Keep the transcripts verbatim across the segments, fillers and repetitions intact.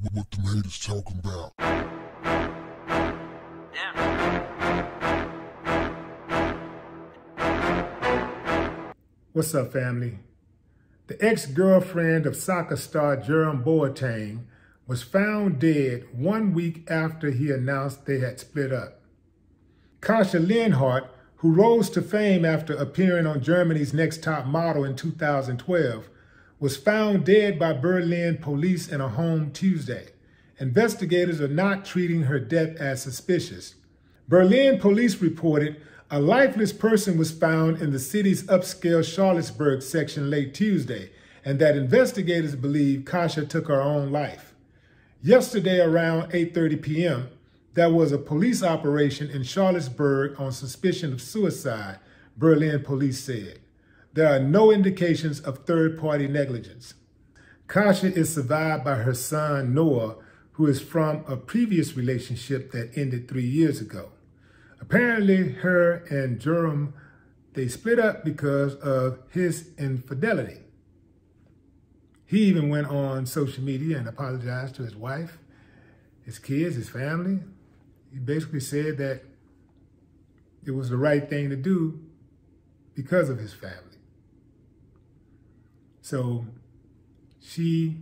what the maid is talking about. Yeah. What's up, family? The ex-girlfriend of soccer star Jerome Boateng was found dead one week after he announced they had split up. Kasia Lenhardt, who rose to fame after appearing on Germany's Next Top Model in two thousand twelve, was found dead by Berlin police in a home Tuesday. Investigators are not treating her death as suspicious. Berlin police reported a lifeless person was found in the city's upscale Charlottenburg section late Tuesday, and that investigators believe Kasia took her own life. Yesterday around eight thirty p m, there was a police operation in Charlottenburg on suspicion of suicide, Berlin police said. There are no indications of third-party negligence. Kasia is survived by her son, Noah, who is from a previous relationship that ended three years ago. Apparently, her and Jerome, they split up because of his infidelity. He even went on social media and apologized to his wife, his kids, his family. He basically said that it was the right thing to do because of his family. So she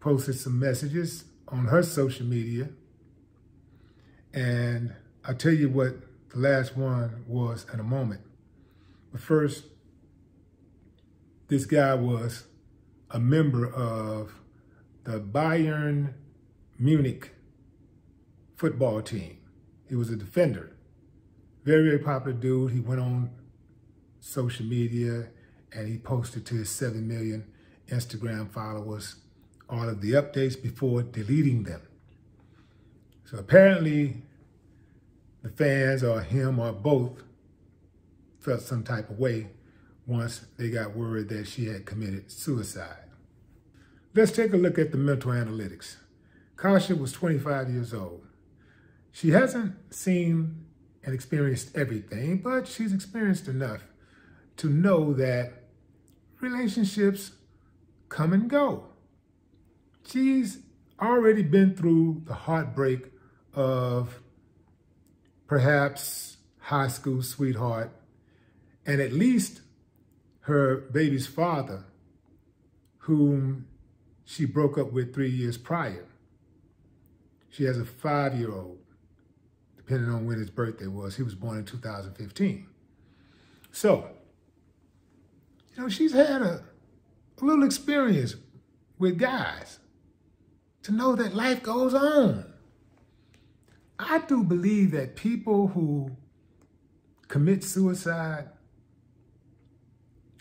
posted some messages on her social media. And I'll tell you what the last one was in a moment. But first, this guy was a member of the Bayern Munich football team. He was a defender. Very, very popular dude. He went on social media, and he posted to his seven million Instagram followers all of the updates before deleting them. So apparently the fans or him or both felt some type of way once they got word that she had committed suicide. Let's take a look at the mental analytics. Kasia was twenty-five years old. She hasn't seen and experienced everything, but she's experienced enough to know that relationships come and go. She's already been through the heartbreak of perhaps high school sweetheart, and at least her baby's father, whom she broke up with three years prior. She has a five-year-old, depending on when his birthday was. He was born in two thousand fifteen. So, you know, she's had a, a little experience with guys to know that life goes on. I do believe that people who commit suicide,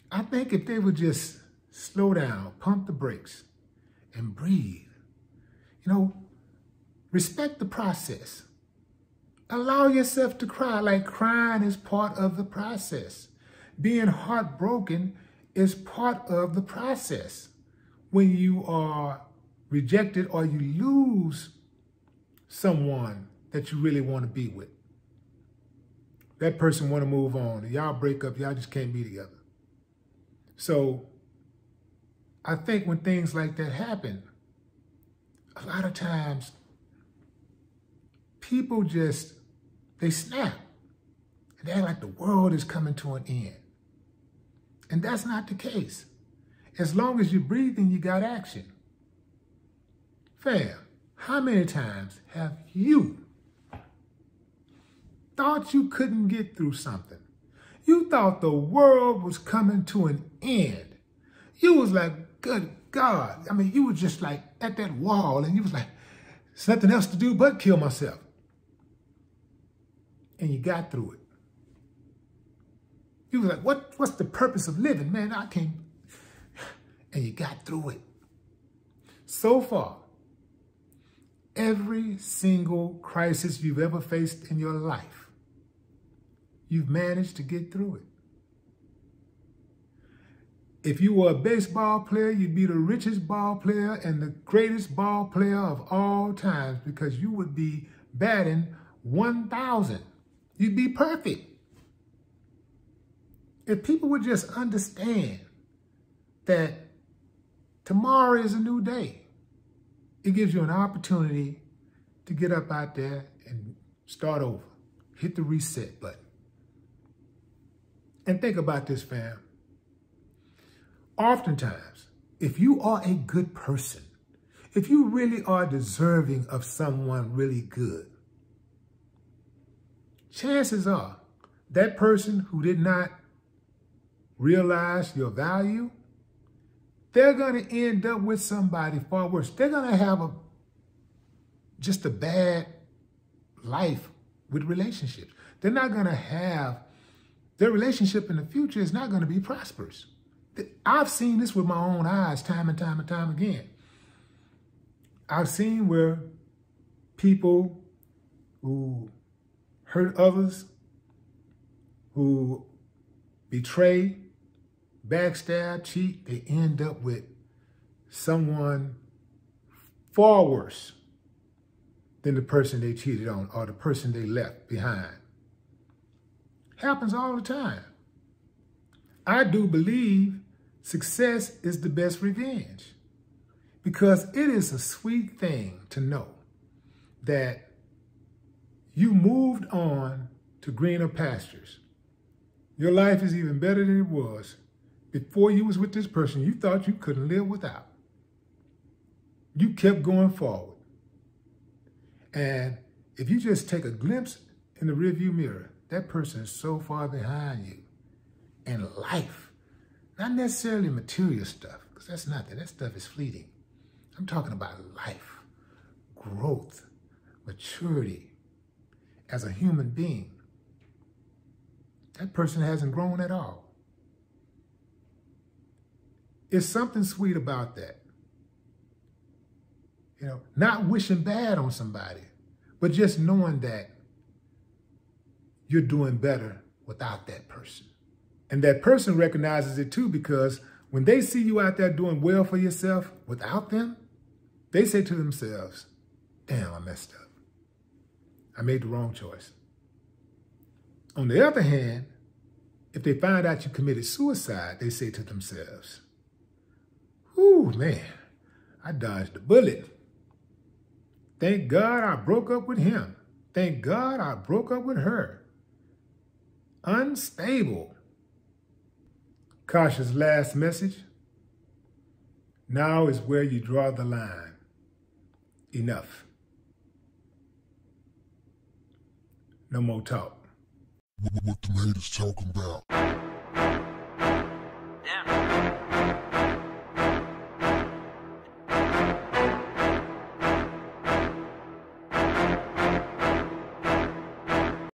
I think if they would just slow down, pump the brakes, and breathe, you know, respect the process. Allow yourself to cry, like crying is part of the process. Being heartbroken is part of the process. When you are rejected or you lose someone that you really want to be with, that person want to move on. Y'all break up, y'all just can't be together. So I think when things like that happen, a lot of times people just, they snap. And they act like the world is coming to an end. And that's not the case. As long as you're breathing, you got action. Fam, how many times have you thought you couldn't get through something? You thought the world was coming to an end. You was like, good God. I mean, you were just like at that wall and you was like, there's nothing else to do but kill myself. And you got through it. You was like, what, what's the purpose of living, man? I can't. And you got through it. So far, every single crisis you've ever faced in your life, you've managed to get through it. If you were a baseball player, you'd be the richest ball player and the greatest ball player of all time because you would be batting one thousand. You'd be perfect. If people would just understand that Tomorrow is a new day. It gives you an opportunity to get up out there and start over. Hit the reset button. And think about this, fam. Oftentimes, if you are a good person, if you really are deserving of someone really good, chances are that person who did not realize your value, they're going to end up with somebody far worse. They're going to have a just a bad life with relationships. They're not going to have, their relationship in the future is not going to be prosperous. I've seen this with my own eyes time and time and time again. I've seen where people who hurt others, who betray, backstab, cheat, they end up with someone far worse than the person they cheated on or the person they left behind. Happens all the time. I do believe success is the best revenge, because it is a sweet thing to know that you moved on to greener pastures. Your life is even better than it was before you was with this person you thought you couldn't live without. You kept going forward. And if you just take a glimpse in the rearview mirror, that person is so far behind you. And life, not necessarily material stuff, because that's nothing. That stuff is fleeting. I'm talking about life, growth, maturity as a human being. That person hasn't grown at all. There's something sweet about that. You know, not wishing bad on somebody, but just knowing that you're doing better without that person. And that person recognizes it too, because when they see you out there doing well for yourself without them, they say to themselves, damn, I messed up. I made the wrong choice. On the other hand, if they find out you committed suicide, they say to themselves, ooh, man, I dodged a bullet. Thank God I broke up with him. Thank God I broke up with her. Unstable. Kasia's last message. Now is where you draw the line. Enough. No more talk. What, what, what the haters talking about? Yeah.